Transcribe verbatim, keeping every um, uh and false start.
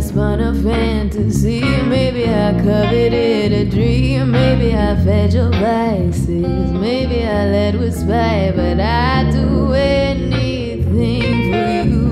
Spun a fantasy, maybe I coveted a dream, maybe I fed your vices, maybe I led with spite, but I do anything for you.